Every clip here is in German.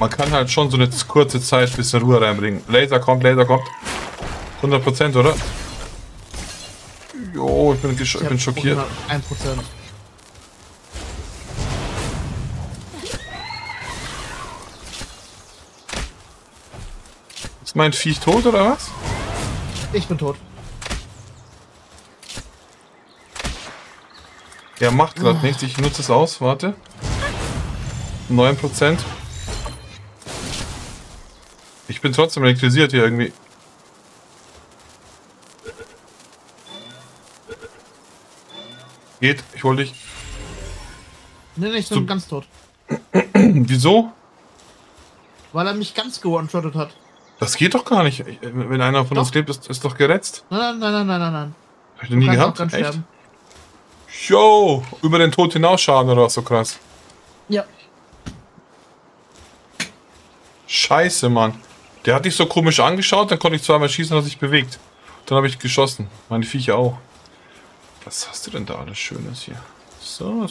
Man kann halt schon so eine kurze Zeit ein bisschen Ruhe reinbringen. Laser kommt. 100%, oder? Jo, ich bin schockiert. 1%. Ist mein Viech tot, oder was? Ich bin tot. Er macht gerade nichts. Ich nutze es aus. Warte. 9%. Ich bin trotzdem elektrisiert hier irgendwie. Geht, ich hol dich. Nee, ich bin so ganz tot. Wieso? Weil er mich ganz gewonshottet hat. Das geht doch gar nicht. Wenn einer von uns lebt, ist doch geretzt. Nein. Hab ich noch nie gehabt. Echt? Sterben. Yo, über den Tod hinaus Schaden oder was, so krass. Ja. Scheiße, Mann. Der hat dich so komisch angeschaut, dann konnte ich zweimal schießen, hat sich bewegt. Dann habe ich geschossen. Meine Viecher auch. Was hast du denn da alles Schönes hier? So.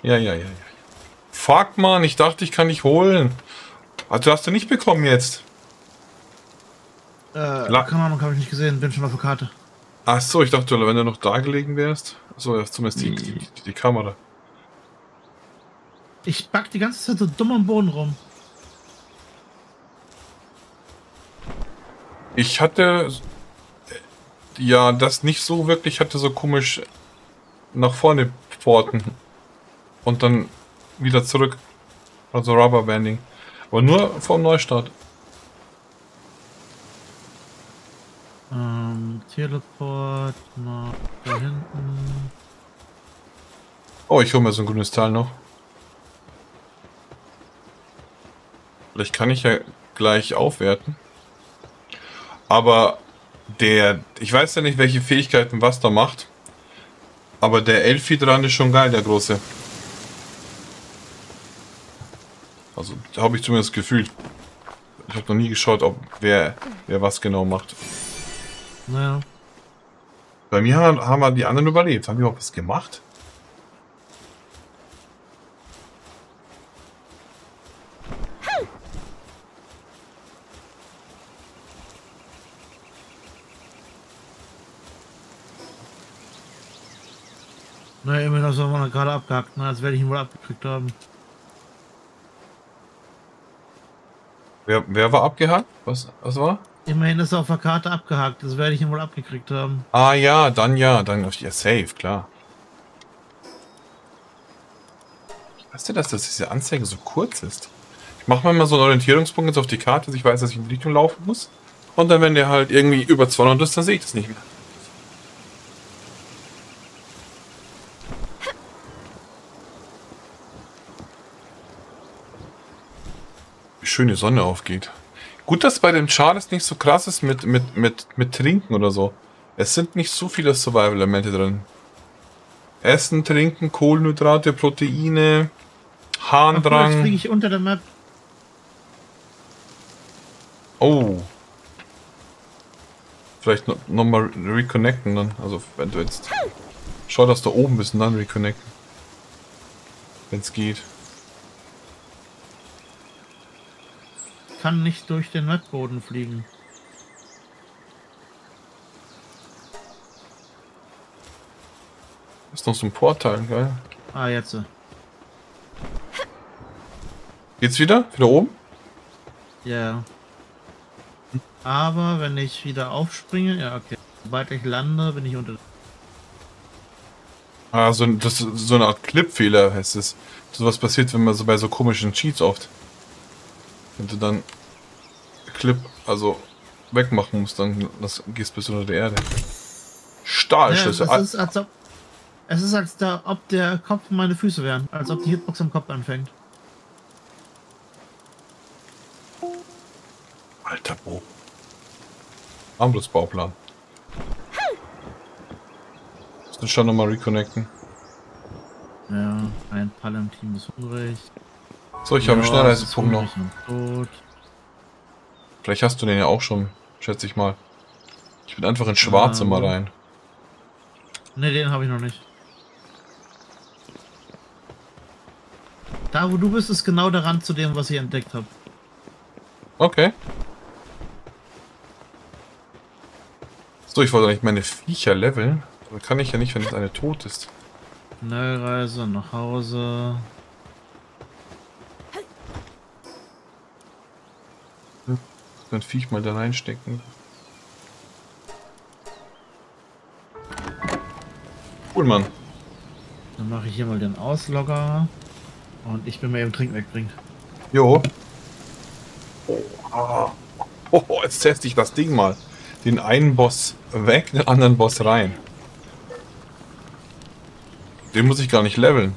Ja. Fuck, Mann, ich dachte, ich kann dich holen. Also hast du nicht bekommen jetzt. Kann ich nicht gesehen, bin schon auf der Karte. Ach so, ich dachte, wenn du noch da gelegen wärst. So, ja, zumindest die Kamera. Ich back die ganze Zeit so dumm am Boden rum. Ich hatte... Ja, das nicht so wirklich. Ich hatte so komisch nach vorne Pforten. Und dann wieder zurück. Also Rubberbanding. Aber nur vom Neustart. Teleport nach da hinten. Oh, ich hole mir so ein grünes Teil noch. Vielleicht kann ich ja gleich aufwerten. Aber der... Ich weiß ja nicht, welche Fähigkeiten was da macht. Aber der Elfi dran ist schon geil, der große. Also, da habe ich zumindest das Gefühl. Ich habe noch nie geschaut, ob wer was genau macht. Naja. Bei mir haben die anderen überlebt. Haben die überhaupt was gemacht? Naja, immerhin haben wir noch gerade abgehackt. Na, als werde ich ihn wohl abgekriegt haben. Wer war abgehackt? Was war? Immerhin ist er auf der Karte abgehakt, das werde ich ihm wohl abgekriegt haben. Ah ja, dann auf die Safe, klar. Weißt du, dass diese Anzeige so kurz ist? Ich mache mal so einen Orientierungspunkt jetzt auf die Karte, dass ich weiß, dass ich in die Richtung laufen muss. Und dann, wenn der halt irgendwie über 200 ist, dann sehe ich das nicht mehr. Wie schön die Sonne aufgeht. Gut, dass bei dem Charles nicht so krass ist mit Trinken oder so. Es sind nicht so viele Survival-Elemente drin. Essen, Trinken, Kohlenhydrate, Proteine, Harndrang. Jetzt fliege ich unter der Map. Oh. Vielleicht nochmal reconnecten dann. Also wenn du jetzt... Schau, dass du oben bist und dann reconnecten. Wenn es geht. Kann nicht durch den Erdboden fliegen. Ist noch so ein Portal, geil. Ah, jetzt. Geht's wieder? Wieder oben? Ja. Aber wenn ich wieder aufspringe, ja, okay. Sobald ich lande, bin ich unter. Ah, das ist so eine Art Clipfehler, heißt es. So was passiert, wenn man so bei so komischen Cheats oft. Wenn du dann Clip, also wegmachen musst, dann gehst du bis unter die Erde. Stahlschlüssel. Ja, es ist, als ob der Kopf meine Füße wären. Als ob die Hitbox am Kopf anfängt. Alter Bo. Armbrustbauplan. Muss dann schon nochmal reconnecten. Ja, ein Pall im Team ist hungrig. So, ich habe einen Schnellreisepunkt noch. Tot. Vielleicht hast du den ja auch schon, schätze ich mal. Ich bin einfach in Schwarze mal rein. Ne, den habe ich noch nicht. Da, wo du bist, ist genau der Rand zu dem, was ich entdeckt habe. Okay. So, ich wollte eigentlich meine Viecher leveln. Aber kann ich ja nicht, wenn es eine tot ist. Neureise nach Hause. Dann Viech mal da reinstecken. Cool, Mann. Dann mache ich hier mal den Auslogger. Und ich bin mir eben Trink wegbringen. Jo. Oh, jetzt teste ich das Ding mal. Den einen Boss weg, den anderen Boss rein. Den muss ich gar nicht leveln.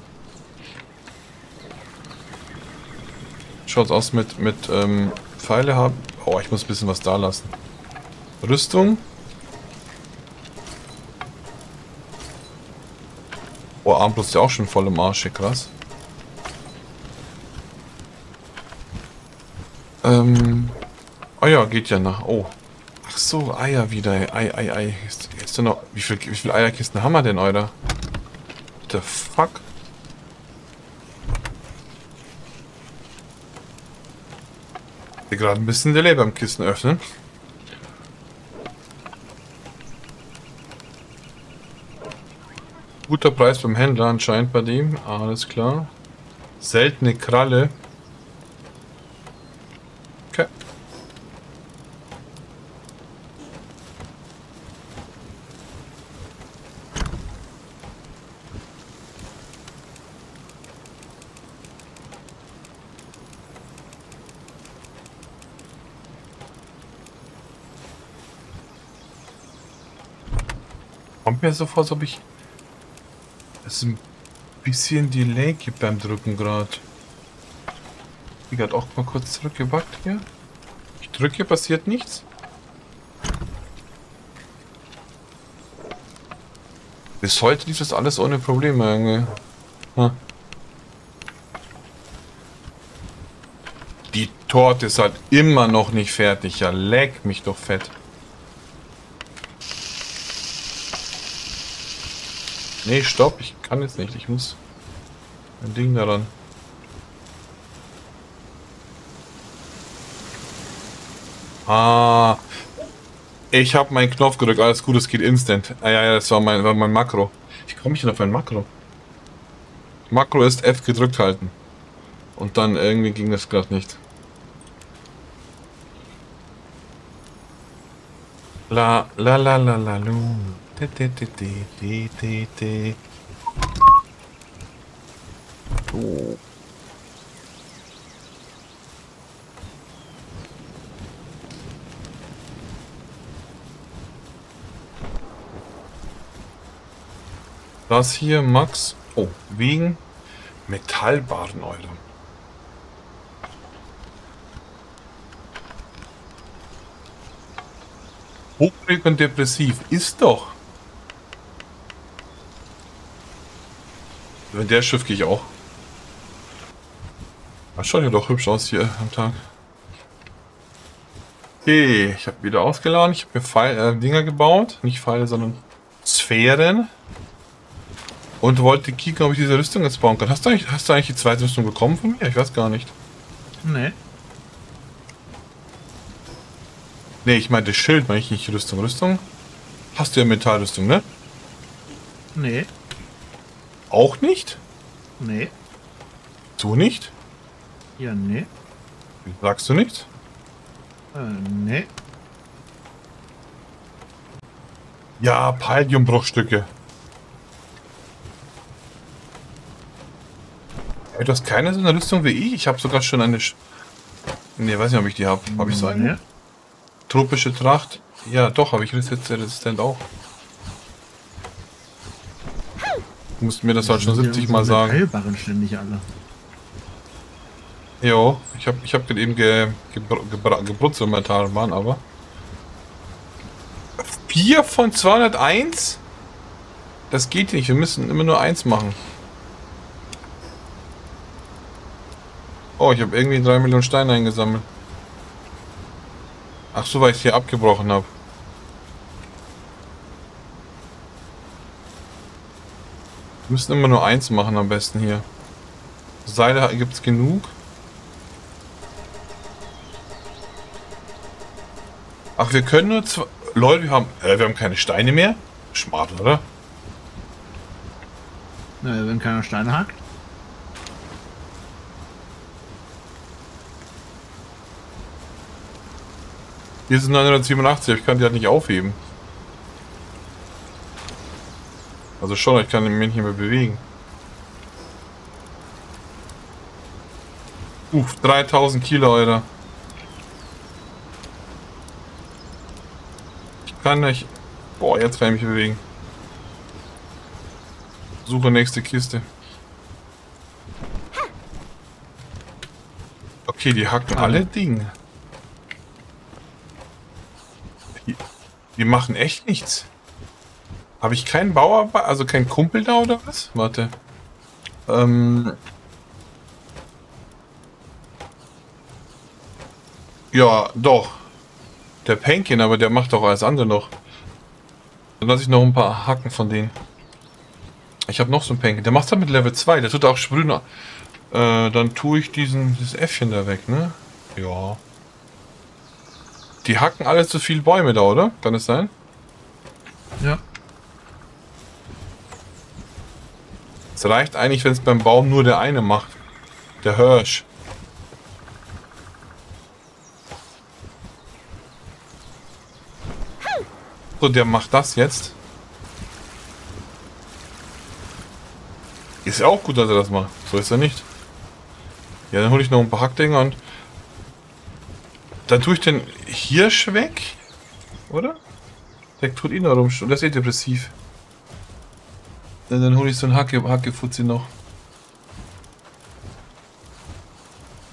Schaut's aus mit Pfeile haben. Oh, ich muss ein bisschen was da lassen. Rüstung. Oh, Armbrust ist ja auch schon voll im Arsch, krass. Oh ja, geht ja nach. Oh. Ach so, Eier wieder. Ei. Jetzt noch. Wie viel Eierkisten haben wir denn, Euer? What the fuck? Ich gerade ein bisschen die Leber im Kissen öffnen. Guter Preis beim Händler anscheinend bei dem. Alles klar. Seltene Kralle. Okay. Kommt mir so vor, als ob ich es ein bisschen Delay gibt beim Drücken gerade. Ich hat auch mal kurz zurückgebackt hier. Ich drücke, passiert nichts. Bis heute lief das alles ohne Probleme irgendwie. Hm. Die Torte ist halt immer noch nicht fertig. Ja, leck mich doch fett. Nee, stopp, ich kann jetzt nicht. Ich muss ein Ding daran. Ah. Ich habe meinen Knopf gedrückt. Alles gut, es geht instant. Ah ja, das war mein Makro. Ich komme nicht auf mein Makro. Makro ist F gedrückt halten. Und dann irgendwie ging das gerade nicht. La la la la la lu. Oh. Das hier, Max. Oh, wegen Metallbarren, Eure. Hochblick und depressiv. Ist doch. Wenn der Schiff gehe ich auch. Das schaut ja doch hübsch aus hier am Tag. Okay, ich habe wieder ausgeladen. Ich habe mir Dinger gebaut. Nicht Pfeile, sondern Sphären. Und wollte kicken, ob ich diese Rüstung jetzt bauen kann. Hast du eigentlich die zweite Rüstung bekommen von mir? Ich weiß gar nicht. Nee. Nee, ich meinte Schild, meine ich nicht Rüstung. Rüstung? Hast du ja Metallrüstung, ne? Nee. Auch nicht? Nee. Du nicht? Ja, nee. Sagst du nichts? Nee. Ja, Palliumbruchstücke. Hey, du hast keine so eine Rüstung wie ich? Ich habe sogar schon eine... Ne, weiß nicht, ob ich die habe. Habe ich so eine? Tropische Tracht. Ja, doch, habe ich resistent auch. Du musst mir das halt schon 70 Mal sagen. Metallbarren ständig alle. Jo, ich hab eben gebrutzt im Metallbarren, aber... 4 von 201? Das geht nicht, wir müssen immer nur eins machen. Oh, ich habe irgendwie 3 Millionen Steine eingesammelt. Ach so, weil ich es hier abgebrochen habe. Wir müssen immer nur eins machen am besten hier. Seile gibt es genug. Ach, wir können nur zwei... Leute, wir haben keine Steine mehr. Smart, oder? Naja, wenn keiner Steine hackt. Hier sind 987, ich kann die halt nicht aufheben. Also schon, ich kann den Männchen mehr bewegen. Uff, 3000 Kilo, Alter. Ich kann nicht... Boah, jetzt kann ich mich bewegen. Suche nächste Kiste. Okay, die hacken alle Dinge. Die machen echt nichts. Habe ich keinen Bauer, also keinen Kumpel da oder was? Warte. Ja, doch. Der Penkin, aber der macht doch alles andere noch. Dann lasse ich noch ein paar Haken von denen. Ich habe noch so einen Penkin. Der macht das mit Level 2. Der tut auch Sprühen. Dann tue ich dieses Äffchen da weg, ne? Ja. Die hacken alle zu viel Bäume da, oder? Kann das sein? Ja. Es reicht eigentlich, wenn es beim Baum nur der eine macht. Der Hirsch. So, der macht das jetzt. Ist ja auch gut, dass er das macht. So ist er nicht. Ja, dann hole ich noch ein paar Hackdinger und... Dann tue ich den Hirsch weg, oder? Der tut ihn da rum, das ist eh depressiv. Dann hole ich so einen Hackefutzi noch.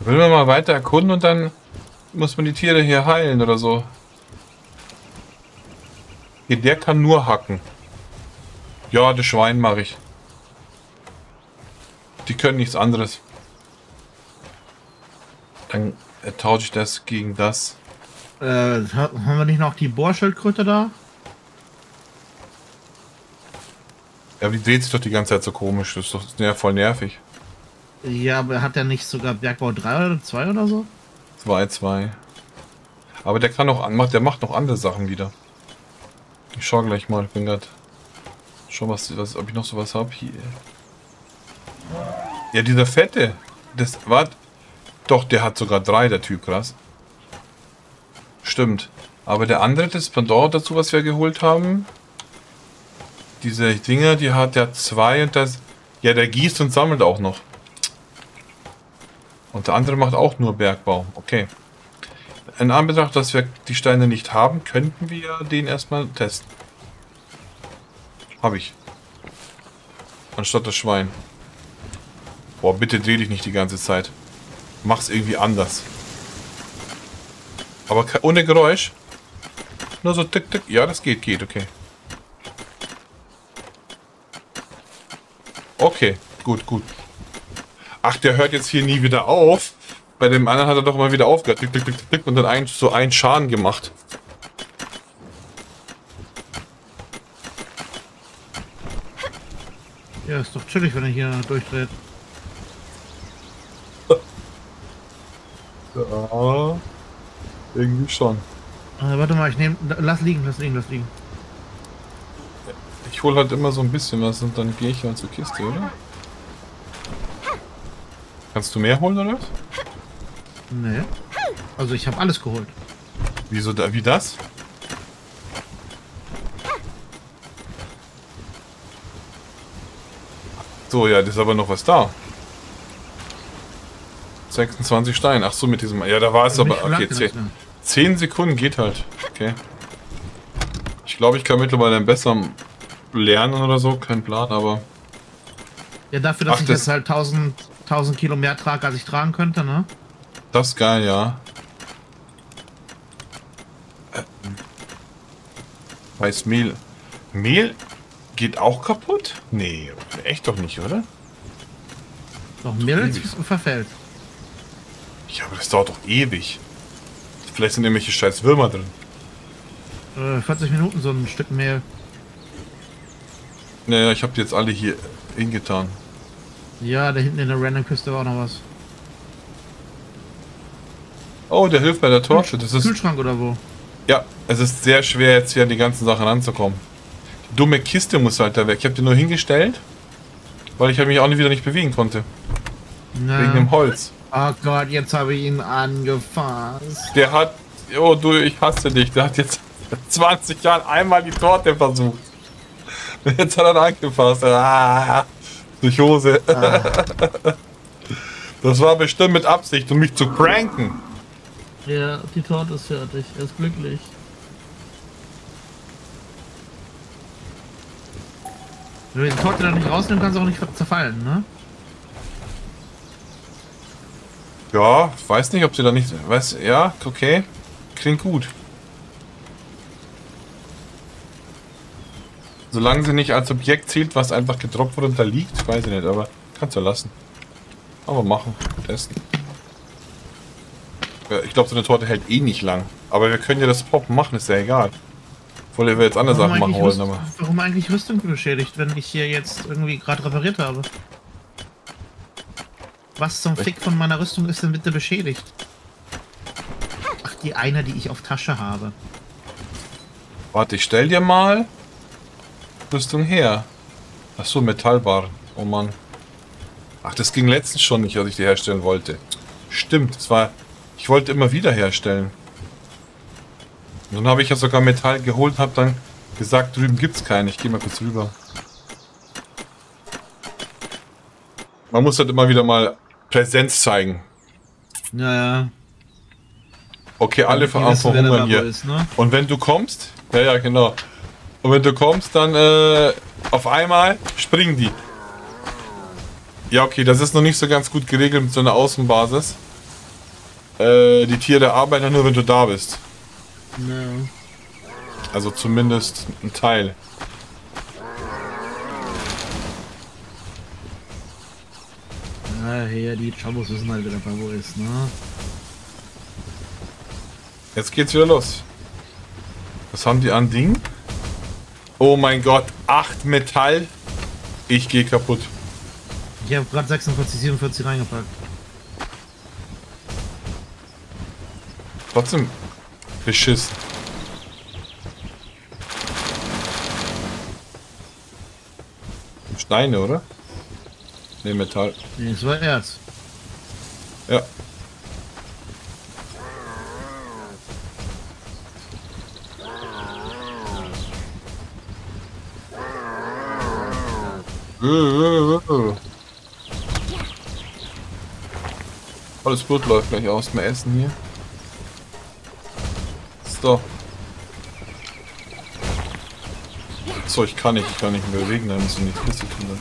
Will man mal weiter erkunden und dann muss man die Tiere hier heilen oder so. Hier, der kann nur hacken. Ja, das Schwein mache ich. Die können nichts anderes. Dann tausche ich das gegen das. Haben wir nicht noch die Bohrschildkröte da? Ja, aber die dreht sich doch die ganze Zeit so komisch. Das ist doch voll nervig. Ja, aber hat er nicht sogar Bergbau 3 oder 2 oder so? 2. Aber der kann auch anmachen, der macht noch andere Sachen wieder. Ich schau gleich mal, ich bin grad schon was, ob ich noch sowas habe hier. Ja, dieser Fette. Das war... Doch, der hat sogar 3, der Typ, krass. Stimmt. Aber der andere, das Pendant dazu, was wir geholt haben, diese Dinger, die hat ja 2 und das... Ja, der gießt und sammelt auch noch. Und der andere macht auch nur Bergbau. Okay. In Anbetracht, dass wir die Steine nicht haben, könnten wir den erstmal testen. Habe ich. Anstatt das Schwein. Boah, bitte dreh dich nicht die ganze Zeit. Mach's irgendwie anders. Aber ohne Geräusch. Nur so tick, tick. Ja, das geht, okay. Okay, gut. Ach, der hört jetzt hier nie wieder auf. Bei dem anderen hat er doch mal wieder aufgehört. Tick, tick, tick, tick. Und dann einen Schaden gemacht. Ja, ist doch chillig, wenn er hier durchdreht. Ja, irgendwie schon. Warte mal, ich nehme... Lass liegen. Ich hole halt immer so ein bisschen was und dann gehe ich halt zur Kiste, oder? Kannst du mehr holen, oder? Nee. Also ich habe alles geholt. Wieso da? Wie das? So, ja, das ist aber noch was da. 26 Steine. Ach so, mit diesem... Ja, da war es aber... Okay, 10 Sekunden geht halt. Okay. Ich glaube, ich kann mittlerweile besser lernen oder so. Kein Plan, aber... Ja, dafür, dass ich jetzt halt 1000 Kilo mehr trage, als ich tragen könnte, ne? Das ist geil, ja. Weiß Mehl. Mehl geht auch kaputt? Nee, echt doch nicht, oder? Doch, Mehl verfällt. Ja, aber das dauert doch ewig. Vielleicht sind irgendwelche scheiß Würmer drin. 40 Minuten so ein Stück Mehl. Naja, ich habe die jetzt alle hier hingetan. Ja, da hinten in der Random Küste war auch noch was. Oh, der hilft bei der Torche. Das ist Kühlschrank oder wo? Ja, es ist sehr schwer jetzt hier an die ganzen Sachen ranzukommen. Die dumme Kiste muss halt da weg. Ich habe die nur hingestellt, weil ich halt mich auch wieder nicht bewegen konnte. Na. Wegen dem Holz. Oh Gott, jetzt habe ich ihn angefasst. Der hat... Oh du, ich hasse dich. Der hat jetzt 20 Jahren einmal die Torte versucht. Und jetzt hat er ihn angefasst. Ah, durch Hose. Ah. Das war bestimmt mit Absicht, um mich zu pranken. Ja, die Torte ist fertig. Er ist glücklich. Wenn du die Torte dann nicht rausnimmst, kannst du auch nicht zerfallen, ne? Ja, weiß nicht, ob sie da nicht... Weiß, ja, okay. Klingt gut. Solange sie nicht als Objekt zählt, was einfach gedroppt wurde und da liegt, weiß ich nicht, aber kannst du ja lassen. Aber machen, testen. Ich glaube, so eine Torte hält eh nicht lang. Aber wir können ja das Poppen machen, ist ja egal. Obwohl wir jetzt andere Sachen machen wollen. Aber warum eigentlich Rüstung beschädigt, wenn ich hier jetzt irgendwie gerade repariert habe? Was zum Fick von meiner Rüstung ist denn bitte beschädigt? Ach, die eine, die ich auf Tasche habe. Warte, ich stell dir mal Rüstung her. Ach so, Metallbar. Oh Mann. Ach, das ging letztens schon nicht, als ich die herstellen wollte. Stimmt, das war... Ich wollte immer wieder herstellen. Und dann habe ich ja sogar Metall geholt und habe dann gesagt, drüben gibt es keine. Ich gehe mal kurz rüber. Man muss halt immer wieder mal Präsenz zeigen. Naja. Okay, alle verhungern hier. Ist, ne? Und wenn du kommst... Ja, ja, genau. Und wenn du kommst, dann auf einmal springen die. Ja, okay, das ist noch nicht so ganz gut geregelt mit so einer Außenbasis. Die Tiere arbeiten nur, wenn du da bist. No. Also zumindest ein Teil. Ah, ja, die Chabos wissen halt wieder, wo ist, ne? Jetzt geht's wieder los. Was haben die an Ding? Oh mein Gott, 8 Metall. Ich gehe kaputt. Ich habe gerade 46, 47 reingepackt. Trotzdem beschissen. Steine, oder? Ne, Metall. Ne, das war Erz. Ja. Alles Blut läuft gleich aus, mehr Essen hier. So. So, ich kann nicht mehr bewegen, da müssen wir die Kiste tun.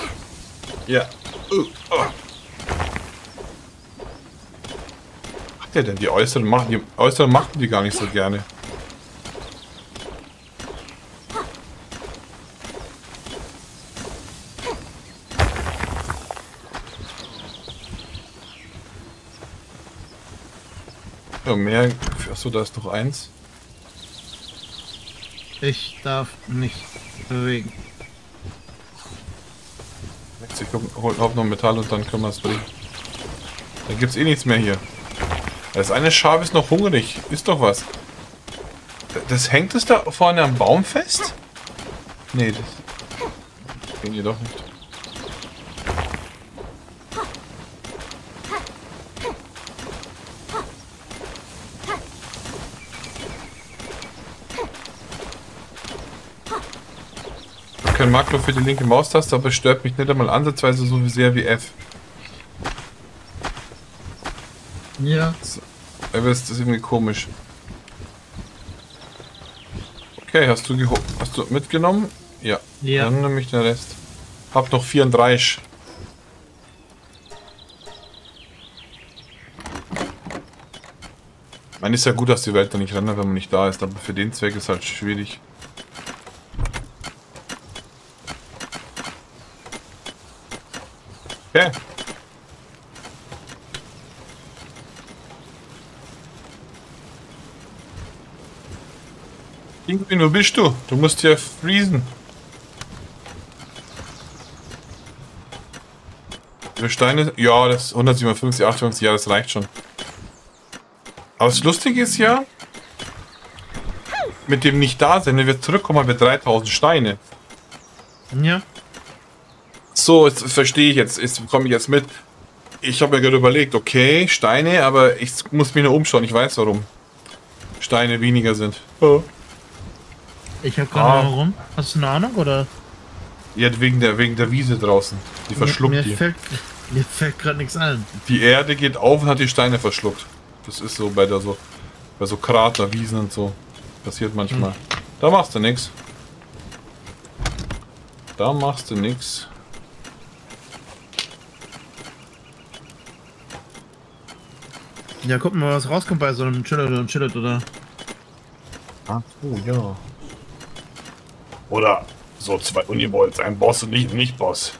Dann so. Ja. Oh. Hat der denn die äußeren Macht? Die äußeren machten die gar nicht so gerne. Mehr. Achso, da ist noch eins. Ich darf nicht bewegen. 60 holt auch noch Metall und dann können wir es bringen. Dann gibt es eh nichts mehr hier. Das eine Schaf ist noch hungrig. Ist doch was. Das hängt es da vorne am Baum fest? Nee, das gehen die doch nicht. Makro für die linke Maustaste, aber stört mich nicht einmal ansatzweise so sehr wie F. Ja. Aber ist das irgendwie komisch. Okay, hast du mitgenommen? Ja. Ja. Dann nehme ich den Rest. Hab noch 34. Man ist ja gut, dass die Welt da nicht rennt, wenn man nicht da ist, aber für den Zweck ist halt schwierig. Okay. Pinguin, wo bist du? Du musst hier freezen. Für Steine? Ja, das 157, 58, ja, das reicht schon. Aber das Lustige ist ja, mit dem Nicht-Da-Sein, wenn wir zurückkommen, haben wir 3000 Steine. Ja. So, das verstehe ich jetzt. Jetzt komme ich jetzt mit. Ich habe mir gerade überlegt, okay, Steine, aber ich muss mich nur umschauen. Ich weiß, warum Steine weniger sind. Oh. Ich habe keine Ahnung, warum. Hast du eine Ahnung, oder? Ja, wegen der Wiese draußen. Die verschluckt die. Mir fällt gerade nichts ein. Die Erde geht auf und hat die Steine verschluckt. Das ist so bei so Krater, Wiesen und so. Passiert manchmal. Hm. Da machst du nichts. Da machst du nichts. Ja, guck mal, was rauskommt bei so einem Chillet, oder? Ach so, ja. Oder so zwei Univolts, ein Boss und nicht Boss.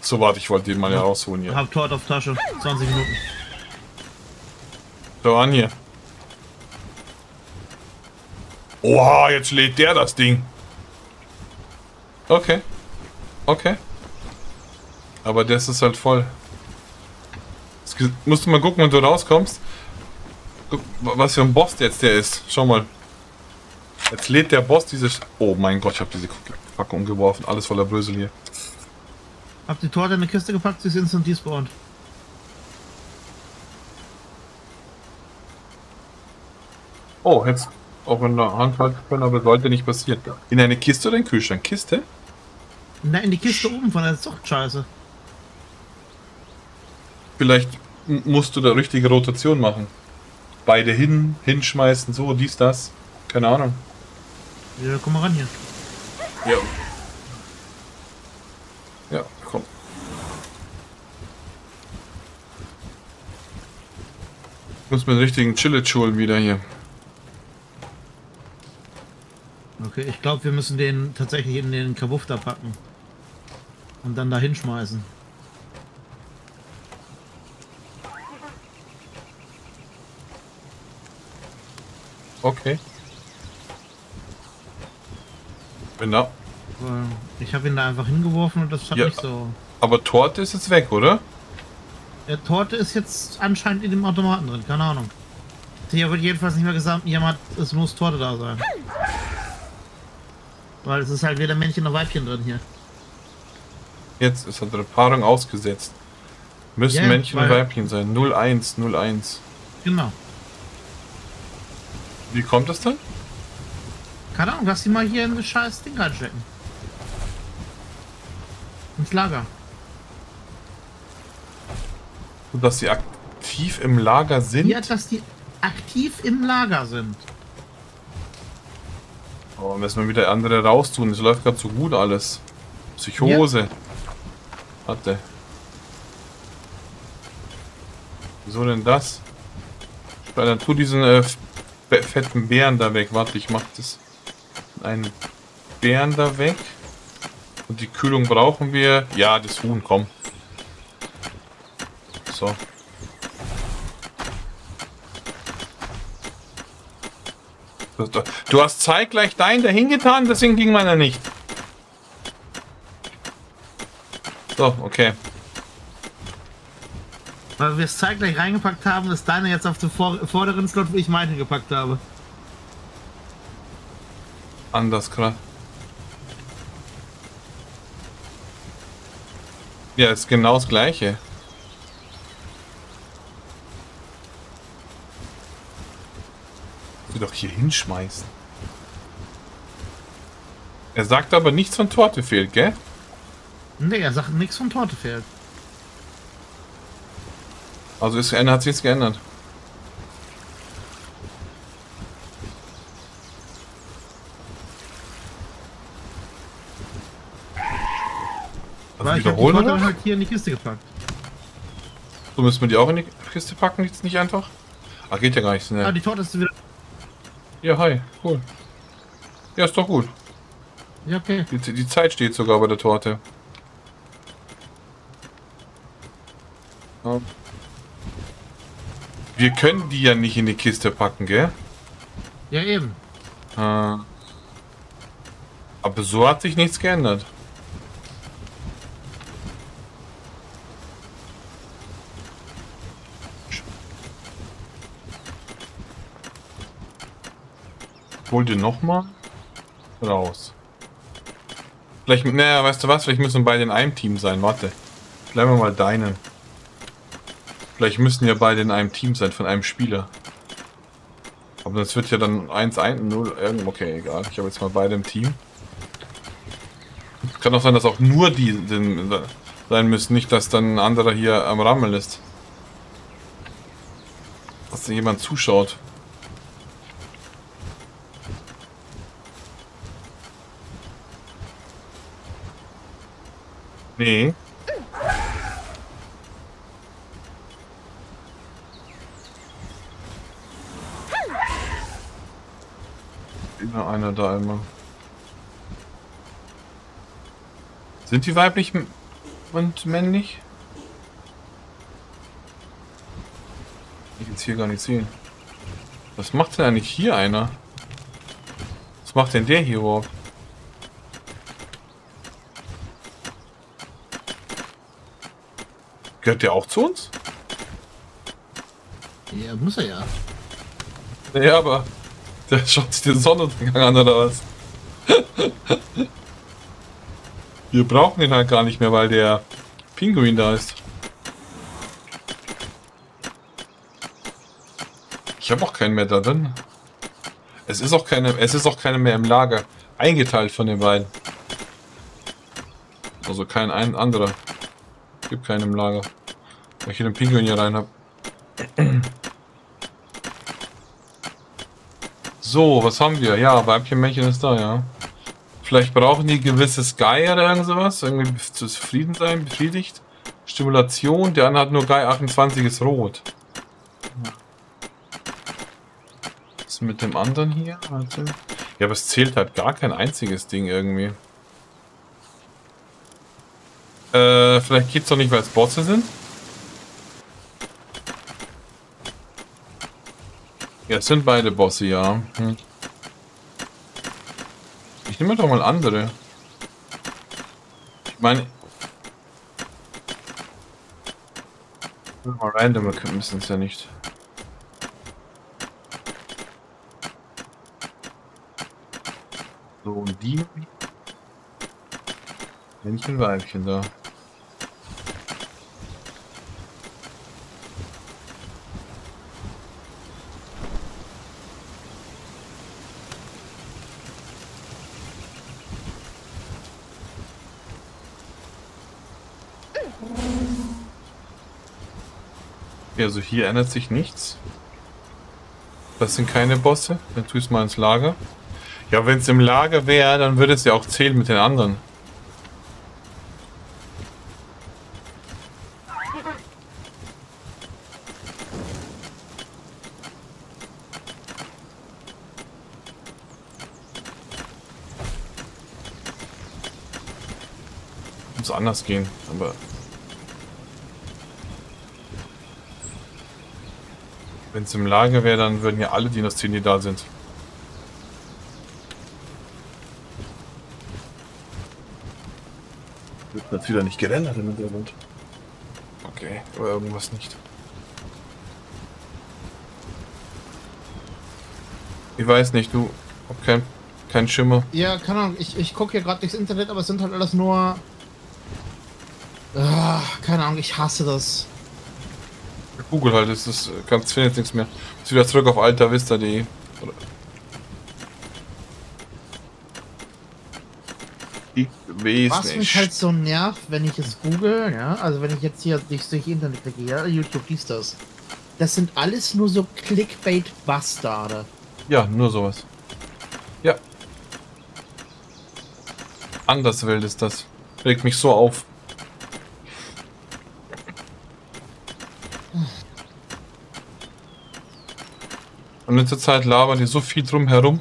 So, warte, ich wollte den mal ja rausholen hier. Hab Tort auf Tasche, 20 Minuten. So, an hier. Oha, jetzt lädt der das Ding. Okay. Okay. Aber das ist halt voll. Jetzt musst du mal gucken, wenn du rauskommst. Guck, was für ein Boss jetzt der ist. Schau mal. Jetzt lädt der Boss dieses... Oh mein Gott, ich habe diese Packe umgeworfen. Alles voller Brösel hier. Hab die Torte in eine Kiste gepackt, sie ist instant despawned. Oh, jetzt... auch in der Hand halten können, aber sollte nicht passieren. In eine Kiste oder in den Kühlschrank? Kiste? Nein, die Kiste oben von der Zuchtscheiße. Vielleicht musst du da richtige Rotation machen. Beide hinschmeißen, so, dies, das. Keine Ahnung. Ja, komm mal ran hier. Ja. Ja, komm. Ich muss mir den richtigen Chillet holen wieder hier. Okay, ich glaube, wir müssen den tatsächlich in den Kabuff da packen. Und dann da hinschmeißen. Okay. Genau. Ich habe ihn da einfach hingeworfen und das hat nicht so... Aber Torte ist jetzt weg, oder? Ja, Torte ist jetzt anscheinend in dem Automaten drin, keine Ahnung. Hier wird jedenfalls nicht mehr gesagt, jemand, es muss Torte da sein. Weil es ist halt weder Männchen noch Weibchen drin hier. Jetzt ist unsere Paarung ausgesetzt. Müssen Männchen und Weibchen sein. 01, 01. Genau. Wie kommt das dann? Keine Ahnung, lass sie mal hier in das scheiß Ding reinstecken. Ins Lager. Und dass sie aktiv im Lager sind? Ja, dass die aktiv im Lager sind. Oh, müssen wir wieder andere raus tun. Es läuft gerade so gut alles. Psychose. Ja. Warte. Wieso denn das? Dann tu diesen fetten Bären da weg. Warte, ich mach das. Einen Bären da weg. Und die Kühlung brauchen wir. Ja, das Huhn, komm. So. Du hast zeitgleich deinen dahin getan, deswegen ging meiner nicht. So, okay. Weil wir es zeitgleich reingepackt haben, ist deiner jetzt auf dem vorderen Slot, wo ich meine gepackt habe. Anders gerade. Ja, ist genau das Gleiche. Doch hier hinschmeißen. Er sagt aber nichts von Torte fehlt, gell? Ne, er sagt nichts von Torte fehlt. Also ist geändert, hat sich nichts geändert. Also ich wiederholen die Torte halt hier in die Kiste gepackt. So müssen wir die auch in die Kiste packen, jetzt nicht einfach? Ah, geht ja gar nicht schnell. Ah, die Torte ist wieder. Ja, hi, cool. Ja, ist doch gut. Ja, okay. Die Zeit steht sogar bei der Torte. Ja. Wir können die ja nicht in die Kiste packen, gell? Ja, eben. Aber so hat sich nichts geändert. Hol dir nochmal raus. Vielleicht, naja, weißt du was? Vielleicht müssen beide in einem Team sein. Warte. Bleiben wir mal deinen. Vielleicht müssen ja beide in einem Team sein, von einem Spieler. Aber das wird ja dann 1-1-0 irgendwo. Okay, egal. Ich habe jetzt mal beide im Team. Kann auch sein, dass auch nur die sein müssen. Nicht, dass dann ein anderer hier am Rammeln ist. Dass da jemand zuschaut. Nee. Immer einer da immer. Sind die weiblich und männlich? Ich kann es hier gar nicht sehen. Was macht denn eigentlich hier einer? Was macht denn der hier überhaupt? Gehört der auch zu uns? Ja, muss er ja. Naja, aber der schaut sich den Sonnenuntergang an, oder was? Wir brauchen den halt gar nicht mehr, weil der Pinguin da ist. Ich habe auch keinen mehr da drin. Es ist auch keine mehr im Lager. Eingeteilt von den beiden. Also kein ein anderer. Gibt keinen im Lager, weil ich hier den Pinguin hier rein habe. So, was haben wir? Ja, Weibchen, Männchen ist da, ja. Vielleicht brauchen die gewisses Geier oder irgend sowas. Irgendwie zufrieden sein, befriedigt. Stimulation, der eine hat nur Geier, 28 ist rot. Was ist mit dem anderen hier? Warte. Ja, aber es zählt halt gar kein einziges Ding irgendwie. Vielleicht geht's doch nicht, weil es Bosse sind. Ja, es sind beide Bosse, ja. Hm. Ich nehme doch mal andere. Ich meine... Mal random, wir müssen es ja nicht. So, und die... Männchen, Weibchen da. Also hier ändert sich nichts. Das sind keine Bosse. Dann tue ich es mal ins Lager. Ja, wenn es im Lager wäre, dann würde es ja auch zählen mit den anderen. Muss anders gehen, aber... Wenn es im Lager wäre, dann würden ja alle Dynastien, die da sind. Wird das wieder nicht gerendert im Hintergrund. Okay, aber irgendwas nicht. Ich weiß nicht, du... Hab kein Schimmer. Ja, keine Ahnung, ich gucke hier gerade durchs Internet, aber es sind halt alles nur... keine Ahnung, ich hasse das. Google halt, es kannst findet nichts mehr. Ist wieder zurück auf altavista.de. Ich weiß was nicht. Mich halt so nervt, wenn ich es google, ja, also wenn ich jetzt hier durch Internet gehe, ja, YouTube liest das. Das sind alles nur so Clickbait-Bastarde. Ja, nur sowas. Ja. Anderswelt ist das. Regt mich so auf. Und in der Zeit labern die so viel drum herum,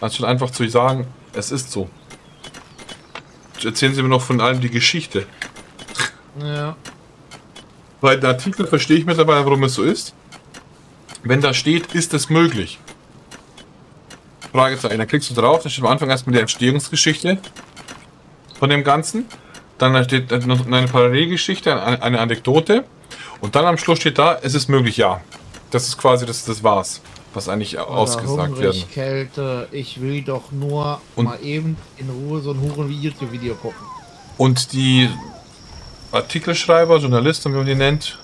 anstatt einfach zu sagen, es ist so. Erzählen sie mir noch von allem die Geschichte. Ja. Bei den Artikeln verstehe ich mittlerweile, warum es so ist. Wenn da steht, ist es möglich. Fragezeichen. Dann klickst du drauf, dann steht am Anfang erstmal die Entstehungsgeschichte von dem Ganzen. Dann steht eine Parallelgeschichte, eine Anekdote. Und dann am Schluss steht da, es ist möglich, ja. Das ist quasi, das war's, was eigentlich oder ausgesagt hungrig, werden. Kälte, ich will doch nur und mal eben in Ruhe so ein Huren wie YouTube-Video gucken. Und die Artikelschreiber, Journalisten, wie man die nennt,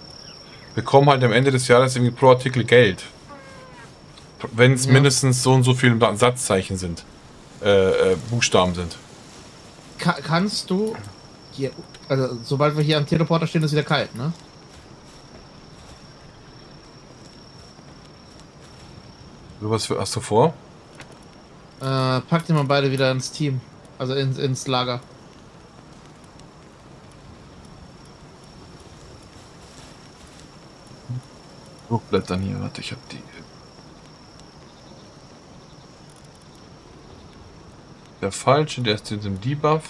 bekommen halt am Ende des Jahres irgendwie pro Artikel Geld. Wenn es mindestens so und so viele Satzzeichen sind, Buchstaben sind. Kannst du, hier, also sobald wir hier am Teleporter stehen, ist wieder kalt, ne? Was hast du vor? Packt die mal beide wieder ins Team, also ins Lager. Wo bleibt dann hier? Warte, ich hab die. Der falsche, der ist in dem Debuff.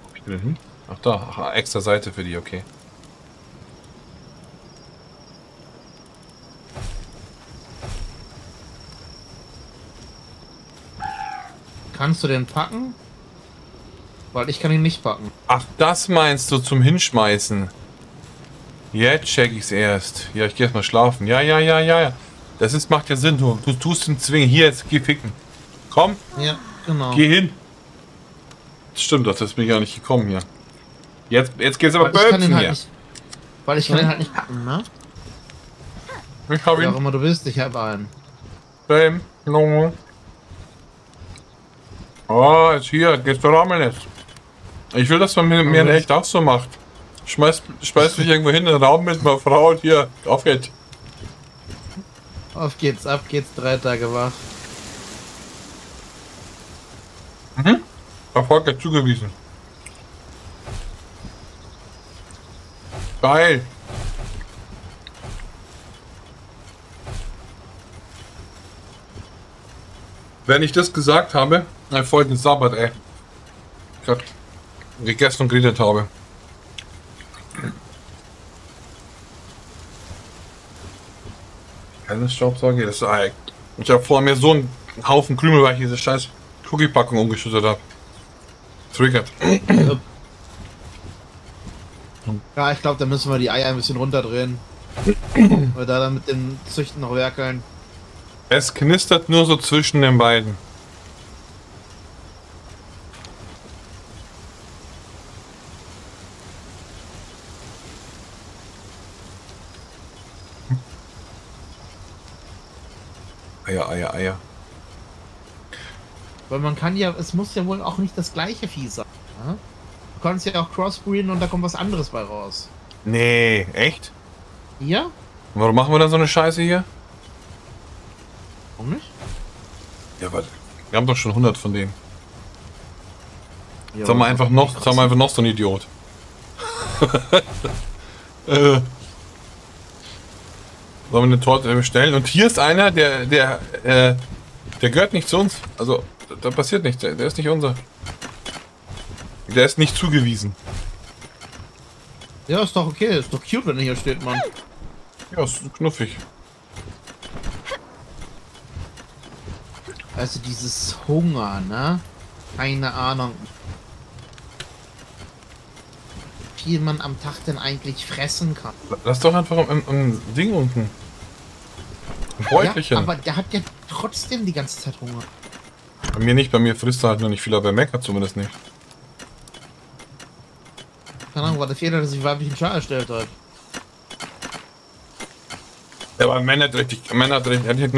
Wo hab ich den hin? Ach da, ach, extra Seite für die, okay. Kannst du den packen? Weil ich kann ihn nicht packen. Ach, das meinst du zum Hinschmeißen? Jetzt check ich's erst. Ja, ich geh erstmal schlafen. Ja. Das ist, macht ja Sinn, du tust den Zwingen. Hier, jetzt geh ficken. Komm. Ja, genau. Geh hin. Stimmt doch, das bin ich ja nicht gekommen hier. Jetzt geht's aber böse halt hier. Nicht, weil ich kann ihn halt nicht packen, ne? Ich hab ihn. Wie auch immer du bist, ich hab einen. Bam. Oh, jetzt hier, geht's doch rammeln jetzt. Ich will, dass man mir in echt auch so macht. Schmeißt mich irgendwo hin in den Raum mit meiner Frau und hier, auf geht's. Auf geht's, ab geht's, 3 Tage wach. Mhm. Erfolgreich zugewiesen. Geil! Wenn ich das gesagt habe, dann folgt ein Sabbat, ey. Gott. Gegessen und geredet habe. Keine Staubsauger, das ist ein. Ich habe vor mir so einen Haufen Krümel, weil ich diese scheiß Cookie-Packung umgeschüttet habe. Triggert. Ja, ich glaube, da müssen wir die Eier ein bisschen runterdrehen. Weil da dann mit dem Züchten noch werkeln. Es knistert nur so zwischen den beiden. Eier. Weil man kann ja, es muss ja wohl auch nicht das gleiche Vieh sein. Ne? Du kannst ja auch crossbreeden und da kommt was anderes bei raus. Nee, echt? Ja? Warum machen wir dann so eine Scheiße hier? Warum nicht? Ja, warte. Wir haben doch schon 100 von denen. Jetzt haben wir einfach noch, so einen Idiot. Sollen wir eine Torte bestellen? Und hier ist einer, der gehört nicht zu uns. Also, da passiert nichts. Der ist nicht unser. Der ist nicht zugewiesen. Ja, ist doch okay. Ist doch cute, wenn er hier steht, Mann. Ja, ist knuffig. Also dieses Hunger, ne? Keine Ahnung. Wie viel man am Tag denn eigentlich fressen kann. Lass doch einfach am Ding unten. Bräutlichen. Ja, aber der hat ja trotzdem die ganze Zeit Hunger. Bei mir nicht, bei mir frisst er halt noch nicht viel, aber bei Mac hat zumindest nicht. Keine Ahnung, war der Fehler, dass ich weiblichen Char erstellt habe. Ja, aber Männer hat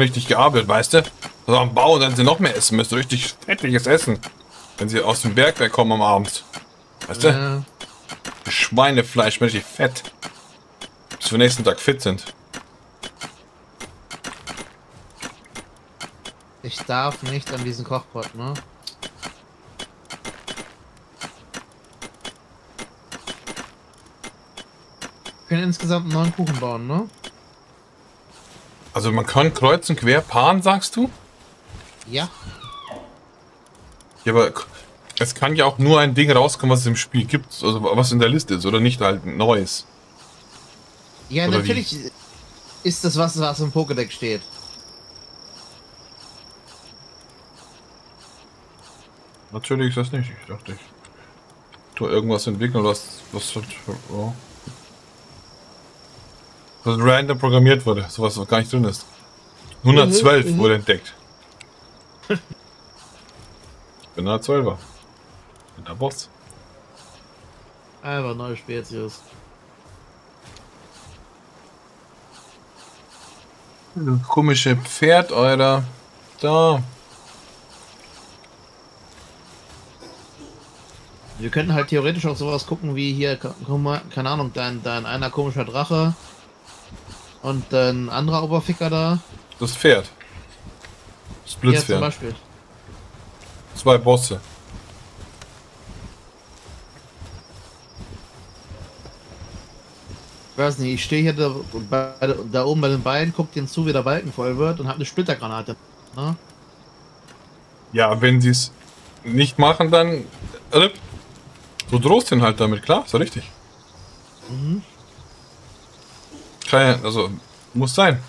richtig gearbeitet, weißt du? Also am Bau, dann sie noch mehr essen müssen, richtig fettliches Essen. Wenn sie aus dem Berg wegkommen am Abend. Weißt du? Schweinefleisch, richtig fett. Bis wir nächsten Tag fit sind. Ich darf nicht an diesen Kochpot, ne? Wir können insgesamt 9 Kuchen bauen, ne? Also man kann kreuz und quer paaren, sagst du? Ja. Ja, aber es kann ja auch nur ein Ding rauskommen, was es im Spiel gibt, also was in der Liste ist, oder nicht halt Neues. Ja, oder natürlich wie? Ist das was im Pokédex steht. Natürlich ist das nicht, ich dachte, ich tue irgendwas entwickeln, was oh. Was random programmiert wurde, sowas was gar nicht drin ist. 112 wurde entdeckt. Ich bin der 12er. Ich bin der Boss. Einfach neue Spezies. Das komische Pferd, Alter. Da. Wir könnten halt theoretisch auch sowas gucken wie hier, keine Ahnung, dein einer komischer Drache und ein anderer Oberficker da. Das Pferd. Das Blitzpferd. Ja, zum Beispiel. 2 Bosse. Ich weiß nicht, ich stehe hier da oben bei den Beinen, guck denen zu, wie der Balken voll wird und hab eine Splittergranate. Ne? Ja, wenn sie es nicht machen, dann. Du drohst den halt damit, klar, ist ja richtig. Mhm. Keine, also, muss sein.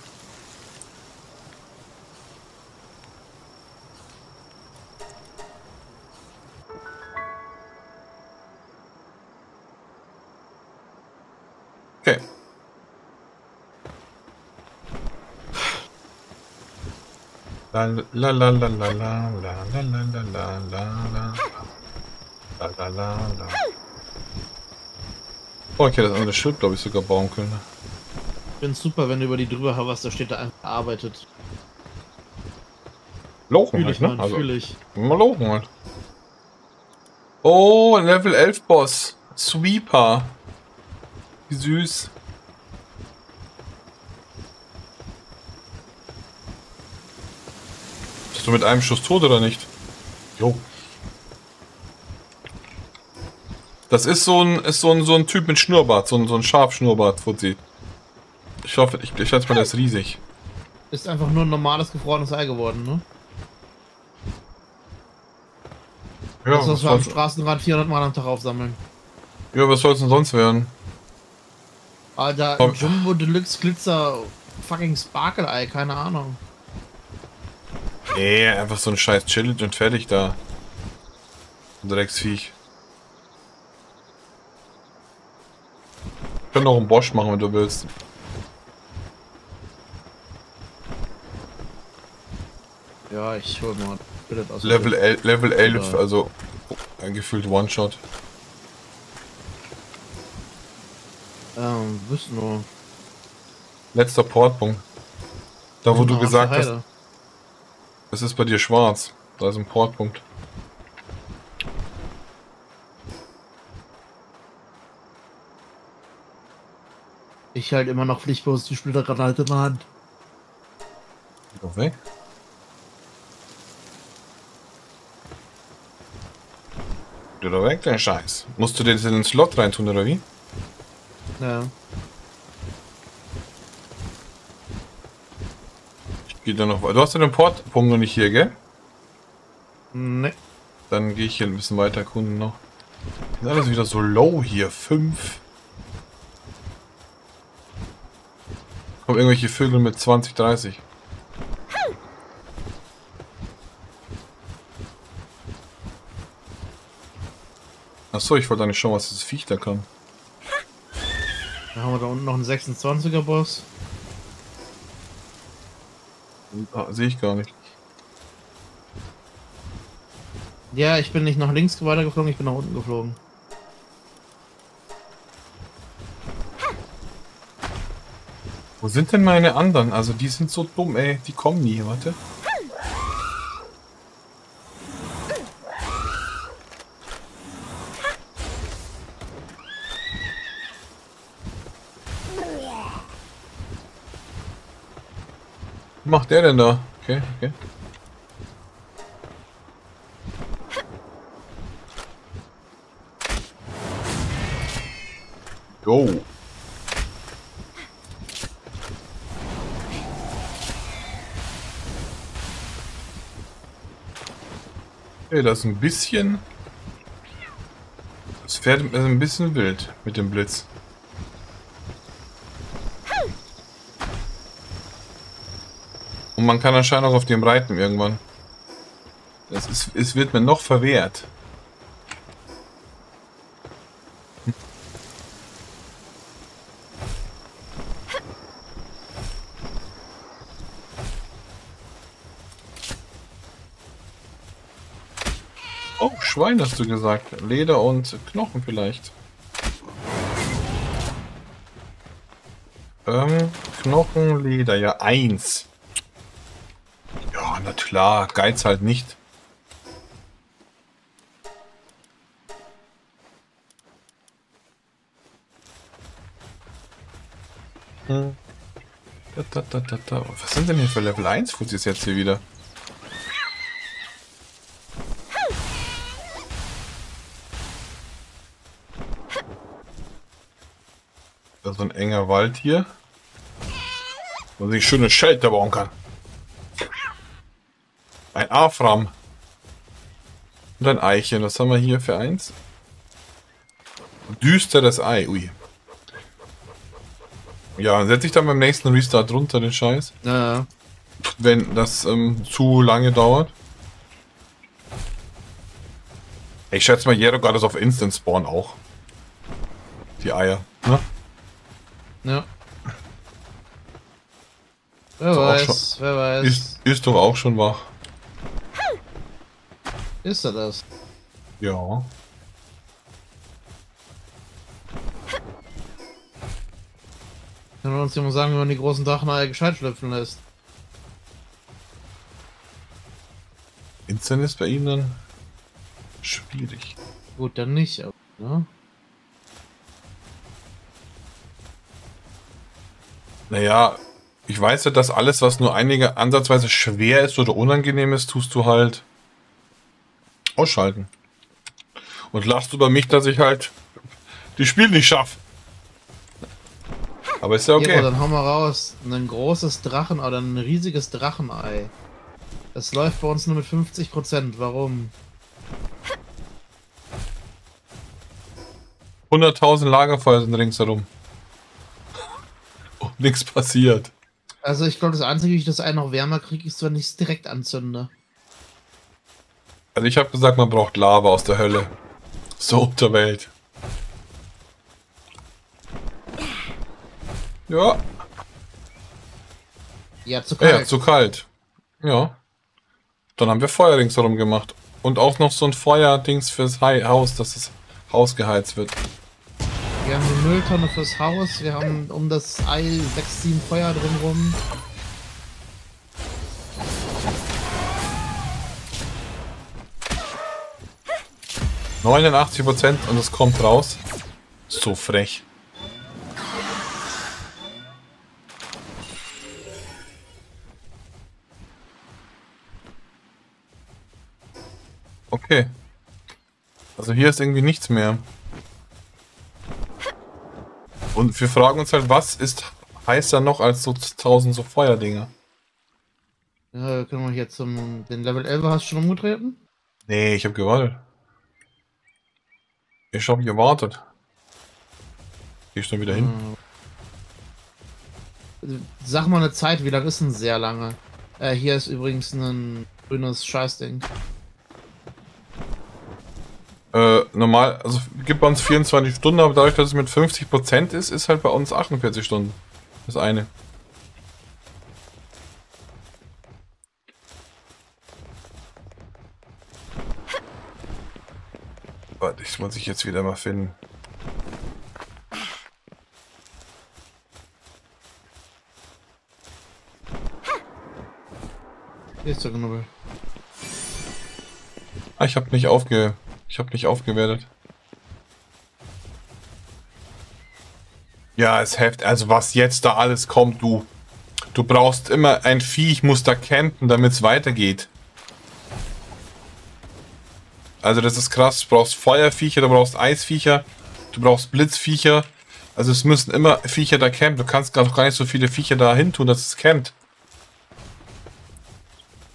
Okay. La la la la la la la la la la. Oh, ich hätte das andere Schild, glaube ich, sogar bauen können. Ich finde es super, wenn du über die drüber haust, da steht da einfach arbeitet. Lochen halt, ne? Natürlich. Also, mal lochen halt. Oh, Level 11 Boss. Sweeper. Wie süß. Bist du mit einem Schuss tot oder nicht? Jo. Das ist so ein Typ mit Schnurrbart, so ein Scharfschnurrbart, Fuzzi. Ich hoffe, ich schätze mal, der ist riesig. Ist einfach nur ein normales gefrorenes Ei geworden, ne? Ja, das, was wir am Straßenrand 400 Mal am Tag aufsammeln. Ja, was soll's denn sonst werden? Alter, Jumbo Deluxe Glitzer fucking Sparkle-Ei, keine Ahnung. Nee, einfach so ein scheiß Challenge und fertig da. Drecksviech. Ich kann auch einen Bosch machen, wenn du willst. Ja, ich hol mal aus. Level 11, also gefühlt One-Shot. Wissen wir. Letzter Portpunkt. Da wo du gesagt hast, es ist bei dir schwarz. Da ist ein Portpunkt. Ich halt immer noch pflichtlos die Splittergranate in der Hand. Doch weg. Du doch weg, dein Scheiß. Musst du den in den Slot reintun oder wie? Ja. Ich gehe da noch weiter. Du hast ja den Portpunkt noch nicht hier, gell? Ne. Dann gehe ich hier ein bisschen weiter erkunden noch. Ist alles wieder so low hier. 5. Irgendwelche Vögel mit 20, 30. Achso, ich wollte eigentlich schauen, was das Viech da kann. Da haben wir da unten noch einen 26er Boss. Ah, sehe ich gar nicht. Ja, ich bin nicht nach links weitergeflogen, ich bin nach unten geflogen. Wo sind denn meine anderen? Also die sind so dumm, ey. Die kommen nie, warte. Was macht der denn da? Okay, okay. Go. Hey, das ist ein bisschen. Das Pferd ist ein bisschen wild mit dem Blitz. Und man kann anscheinend auch auf dem reiten irgendwann. Das ist, es wird mir noch verwehrt. Oh, Schwein hast du gesagt. Leder und Knochen vielleicht. Knochen, Leder, ja, 1. Ja, na klar, Geiz halt nicht. Was sind denn hier für Level 1 Fuzis jetzt hier wieder? Das ist so ein enger Wald hier, wo sich schöne Shelter bauen kann. Ein Afram und ein Eichchen. Was haben wir hier für eins? Düsteres Ei. Ui. Ja, setze ich dann beim nächsten Restart runter, den Scheiß. Ja. Wenn das zu lange dauert. Ich schätze mal, Jero gerade ist auf Instant Spawn auch. Die Eier, ne? Ja. Wer weiß, wer weiß. Ist doch auch schon wach. Ist er das? Ja. Kann man uns ja mal sagen, wenn man die großen Dracheneier gescheit schlüpfen lässt. Instant ist bei ihm dann schwierig. Gut, dann nicht, aber ne? Naja, ich weiß ja, dass alles, was nur einige ansatzweise schwer ist oder unangenehm ist, tust du halt ausschalten. Und lachst über mich, dass ich halt das Spiel nicht schaffe. Aber ist ja okay. Ja, dann hauen wir raus. Ein großes Drachen oder ein riesiges Drachenei. Das läuft bei uns nur mit 50%. Warum? 100.000 Lagerfeuer sind ringsherum. Und nichts passiert. Also ich glaube, das Einzige, wie ich das Ei noch wärmer kriege, ist, wenn ich es direkt anzünde. Also ich habe gesagt, man braucht Lava aus der Hölle. So Unterwelt. Ja. Ja, zu kalt. Ja, zu kalt. Ja. Dann haben wir Feuer ringsherum gemacht. Und auch noch so ein Feuerdings fürs Haus, dass das Haus geheizt wird. Wir haben eine Mülltonne fürs Haus. Wir haben um das Ei 6, 7 Feuer drumrum. rum. 89% und es kommt raus. So frech. Okay. Also hier ist irgendwie nichts mehr. Und wir fragen uns halt, was ist heißer noch als so 1000 so Feuerdinger? Ja, können wir hier zum... Den Level 11 hast du schon umgetreten? Nee, ich hab gewartet. Ich hab gewartet. Geh schon wieder hin. Sag mal eine Zeit, wie lang ist denn sehr lange? Hier ist übrigens ein grünes Scheißding. Normal, also gibt bei uns 24 Stunden, aber dadurch, dass es mit 50% ist, ist halt bei uns 48 Stunden. Das eine. Warte, das muss ich jetzt wieder mal finden. Hier ist der Knubbel. Ah, ich hab nicht aufge... Ich habe nicht aufgewertet. Ja, es heftig. Also was jetzt da alles kommt, du. Du brauchst immer ein Vieh. Ich muss da campen, damit es weitergeht. Also das ist krass. Du brauchst Feuerviecher, du brauchst Eisviecher, du brauchst Blitzviecher. Also es müssen immer Viecher da campen. Du kannst gar nicht so viele Viecher da hin tun, dass es campt.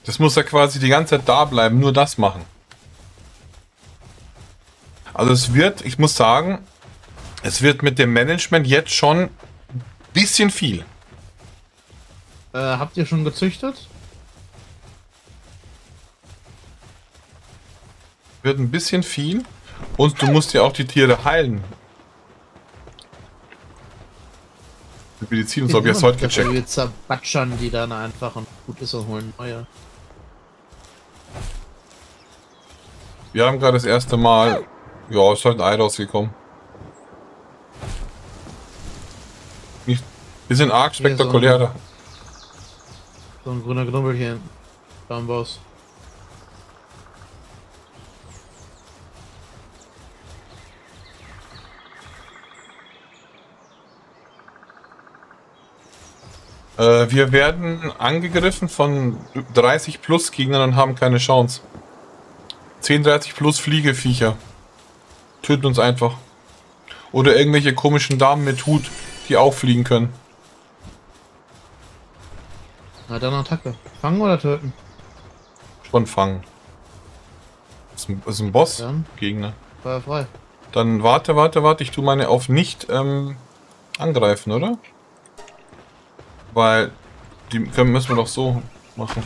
Das muss ja quasi die ganze Zeit da bleiben, nur das machen. Also es wird, ich muss sagen, es wird mit dem Management jetzt schon ein bisschen viel. Habt ihr schon gezüchtet? Wird ein bisschen viel. Und du musst ja auch die Tiere heilen. Die Medizin und so habe ich erst heute gecheckt. Wir zerbatschern die dann einfach und gut ist und holen neue. Wir haben gerade das erste Mal... Ja, ist halt ein Ei rausgekommen. Nicht, wir sind arg spektakulär da. So ein grüner Knubbelchen. Baumbaus. Wir werden angegriffen von 30 plus Gegnern und haben keine Chance. 10-30 plus Fliegeviecher. Töten uns einfach. Oder irgendwelche komischen Damen mit Hut, die auch fliegen können. Na dann Attacke. Fangen oder töten? Schon fangen. Ist ein Boss? Dann Gegner. Feuer frei. Dann warte. Ich tue meine auf nicht angreifen, oder? Weil die müssen wir doch so machen.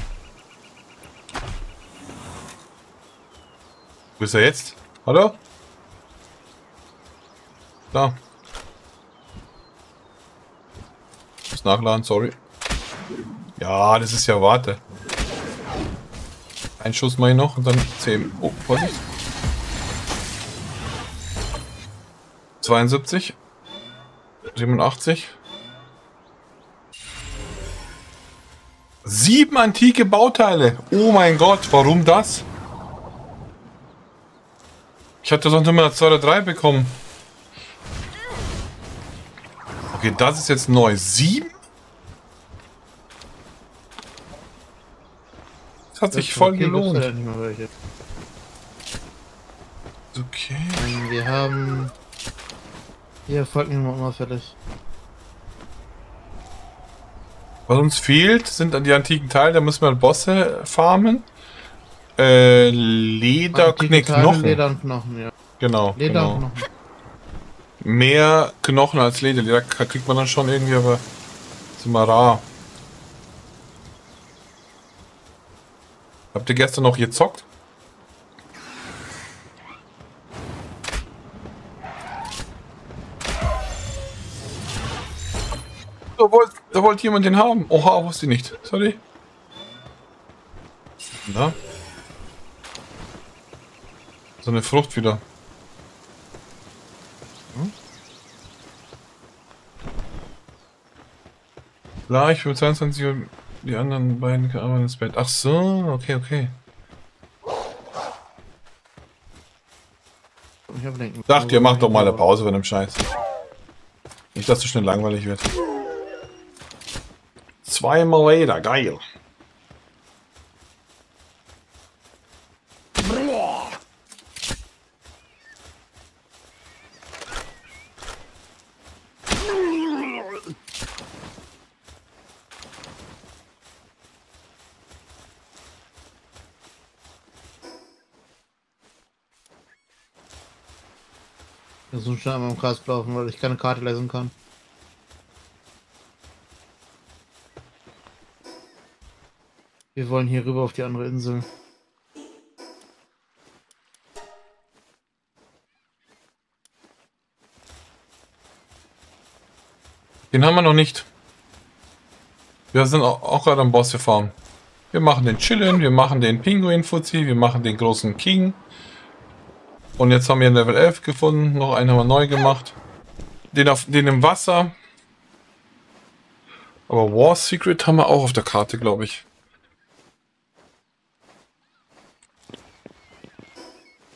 Wo ist er jetzt? Hallo? Da. Muss nachladen, sorry. Ja, das ist ja warte. Ein Schuss mache ich noch und dann 10. Oh, Vorsicht. 72. 87. 7 antike Bauteile. Oh mein Gott, warum das? Ich hatte sonst immer 2 oder 3 bekommen. Okay, das ist jetzt neu. 7? Das hat sich voll gelohnt. Okay. Wir haben... Hier, folgt mir mal fertig. Was uns fehlt, sind die antiken Teile. Da müssen wir Bosse farmen. Leder, Knochen. Leder und Knochen, ja. Genau. Leder und Knochen. Mehr Knochen als Leder. Leder kriegt man dann schon irgendwie, aber sind wir rar. Habt ihr gestern noch gezockt? Da wollte jemand den haben. Oha, wusste ich nicht. Sorry. Na? So eine Frucht wieder. Klar, ich will 22 Uhr die anderen beiden arbeiten ins Bett. Ach so, okay. Dachte, ihr macht doch mal eine Pause bei dem Scheiß. Nicht, dass es so schnell langweilig wird. 2-mal Leder, geil. Ich muss schon einmal im Kreis laufen, weil ich keine Karte lesen kann. Wir wollen hier rüber auf die andere Insel. Den haben wir noch nicht. Wir sind auch gerade am Boss gefahren. Wir machen den Chillen, wir machen den Pinguin-Fuzzi, wir machen den großen King. Und jetzt haben wir Level 11 gefunden, noch einen haben wir neu gemacht. Den im Wasser. Aber War Secret haben wir auch auf der Karte, glaube ich.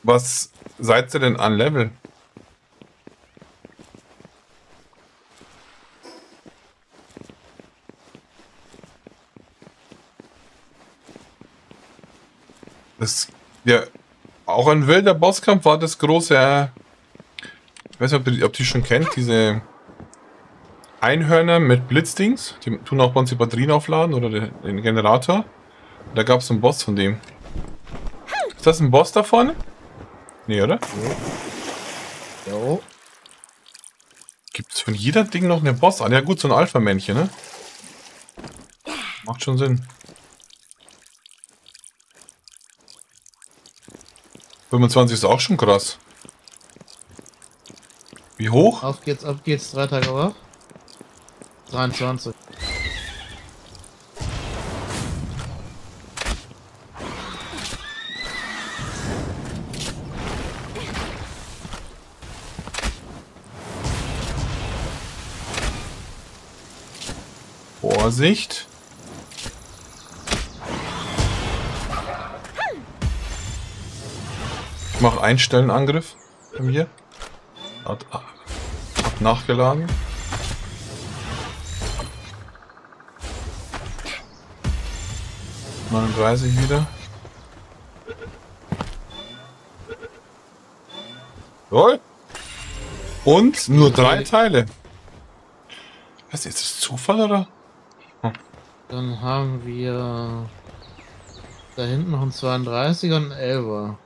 Was seid ihr denn an Level? Das, ja, auch ein wilder Bosskampf war das große... Ich weiß nicht, ob die schon kennt, diese Einhörner mit Blitzdings. Die tun auch bei uns die Batterien aufladen oder den Generator. Da gab es einen Boss von dem. Ist das ein Boss da vorne? Nee, oder? Jo. Gibt's von jeder Ding noch eine Boss an? Ja gut, so ein Alpha-Männchen, ne? Macht schon Sinn. 25 ist auch schon krass. Wie hoch? Auf geht's, 3 Tage, oder? 23. Vorsicht. Ich mache Einstellenangriff bei mir. Hab nachgeladen. Mal 30 wieder. Jawohl. Und nur 3 Teile. Was ist das, Zufall oder? Hm. Dann haben wir da hinten noch einen 32er und einen 11er.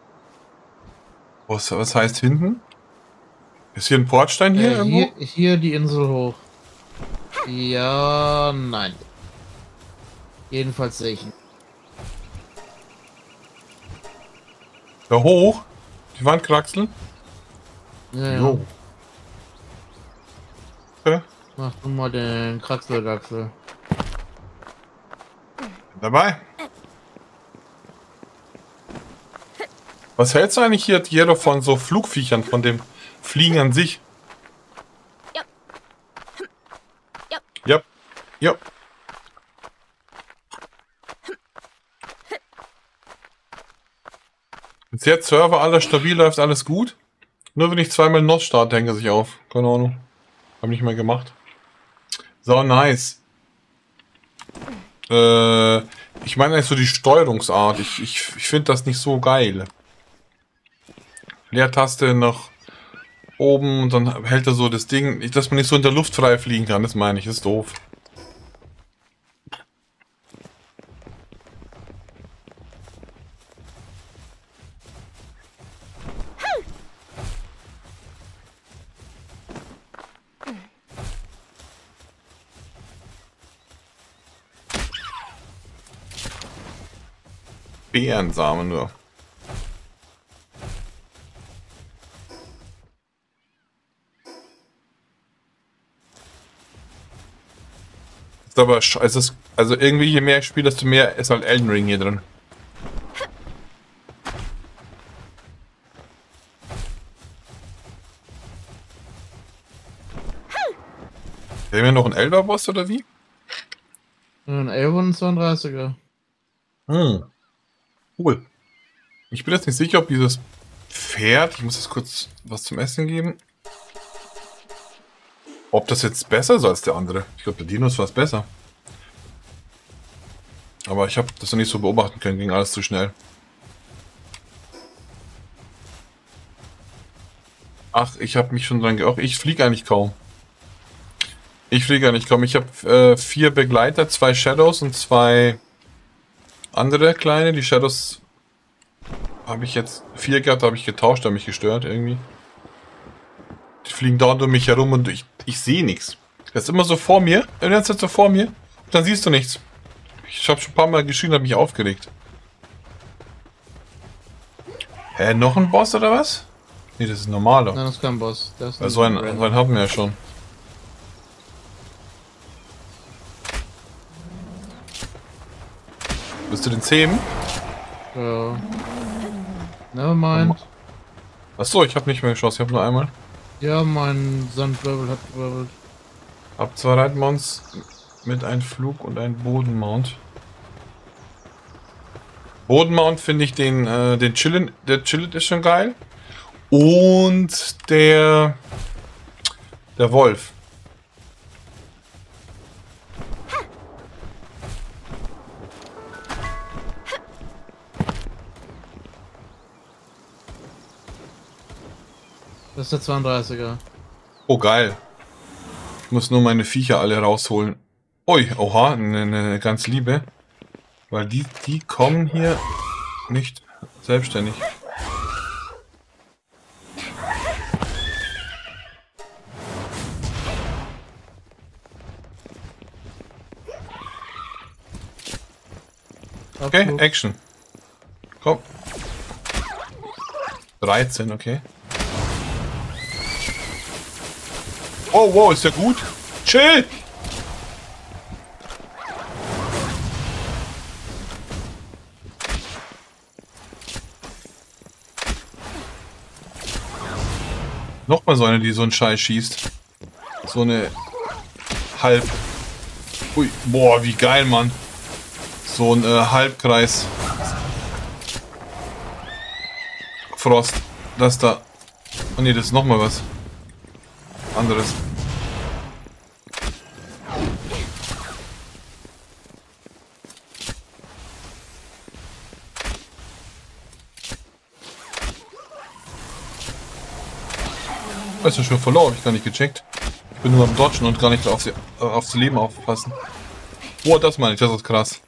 Was heißt hinten? Ist hier ein Portstein hier irgendwo? Hier die Insel hoch. Ja, nein. Jedenfalls sehe ich ihn. Da hoch? Die Wand kraxeln? Ja, jo. Ja. Okay. Mach du mal den Kraxelgaxel. Dabei. Was hältst du eigentlich hier jeder von so Flugviechern, von dem Fliegen an sich? Ja. Ja. Ja. Bis jetzt Server alles stabil, läuft alles gut. Nur wenn ich zweimal Nord starte, hängt er sich auf. Keine Ahnung. Hab nicht mehr gemacht. So nice. Ich meine eigentlich so die Steuerungsart. Ich finde das nicht so geil. Leertaste nach oben und dann hält er so das Ding, dass man nicht so in der Luft frei fliegen kann. Das meine ich, das ist doof. Beerensamen nur. Ist aber also irgendwie, je mehr ich spiele, desto mehr ist halt Elden Ring hier drin. Sehen wir noch einen Elder-Boss oder wie? Ein 11 und ein 32er. Hm. Cool. Ich bin jetzt nicht sicher, ob dieses Pferd, ich muss jetzt kurz was zum Essen geben, ob das jetzt besser ist als der andere. Ich glaube, der Dinos war es besser. Aber ich habe das noch nicht so beobachten können, ging alles zu schnell. Ach, ich habe mich schon dran geirrt. Ich fliege eigentlich kaum. Ich habe 4 Begleiter, 2 Shadows und 2... andere kleine, die Shadows habe ich jetzt 4 gehabt, habe ich getauscht, habe mich gestört irgendwie. Die fliegen dauernd um mich herum und ich sehe nichts. Das ist immer so vor mir, in der Zeit so vor mir, und dann siehst du nichts. Ich habe schon ein paar Mal geschrien, habe mich aufgeregt. Hä, noch ein Boss oder was? Nee, das ist ein normaler. Nein, das ist kein Boss. Also einen haben wir ja schon. Bist du den Zähmen? Ja. Nevermind. Achso, ich habe nicht mehr geschossen, ich habe nur einmal. Ja, mein Sandwirbel hat gewirbelt. Hab 2 Reitmounts mit einem Flug- und einem Bodenmount. Bodenmount finde ich den Chillen, der Chillet ist schon geil. Und der Wolf. Das ist der 32er. Oh, geil. Ich muss nur meine Viecher alle rausholen. Ui, oha, eine ganz liebe. Weil die kommen hier nicht selbstständig. Okay, Action. Komm. 13, okay. Oh, wow, ist der gut? Chill! Nochmal so eine, die so einen Scheiß schießt. So eine halb... Ui, boah, wie geil, Mann. So ein Halbkreis. Frost. Das da. Oh ne, das ist nochmal was anderes. Ist ja schon verloren, hab ich gar nicht gecheckt. Ich bin nur am Dodgen und gar nicht aufs Leben aufpassen. Boah, das meine ich, das ist krass.